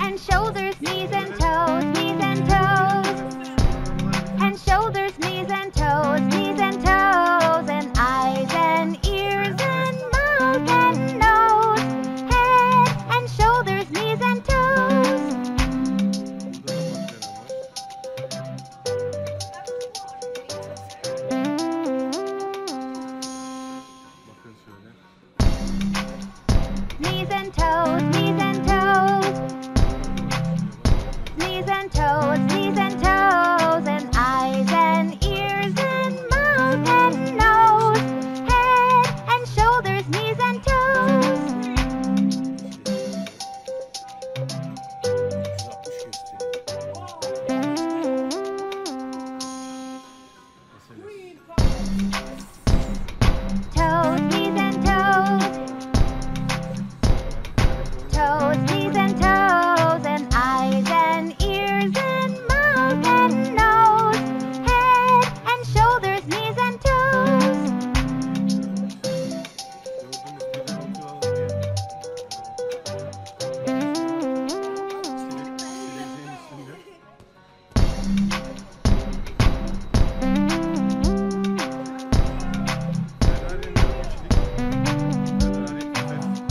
And shoulders, knees and toes, knees and toes. And shoulders, knees and toes, knees and toes. And eyes and ears and mouth and nose. Head and shoulders, knees and toes. Knees and toes, knees and toes. Knees and toes, knees and toes. And eyes and ears and mouth and nose. Head and shoulders, knees and toes. Toes, knees and toes. Toes, knees and toes. And eyes and ears and mouth and nose. Head and shoulders, knees and toes.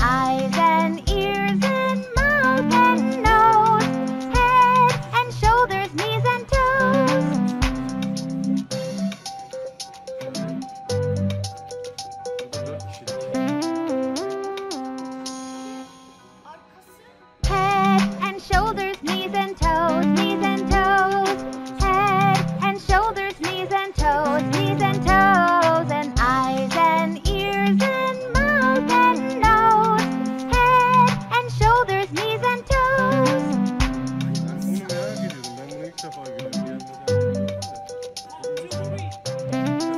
Eyes and ears and mouth and nose. Head and shoulders, knees and toes. Head and shoulders, knees and toes, knees and toes. Head and shoulders, knees and toes, knees and toes. And eyes and ears and mouth and nose. Head and shoulders, knees and toes. Bunu merak ediyordum. Ben bunu ilk defa görüyorum. Ben de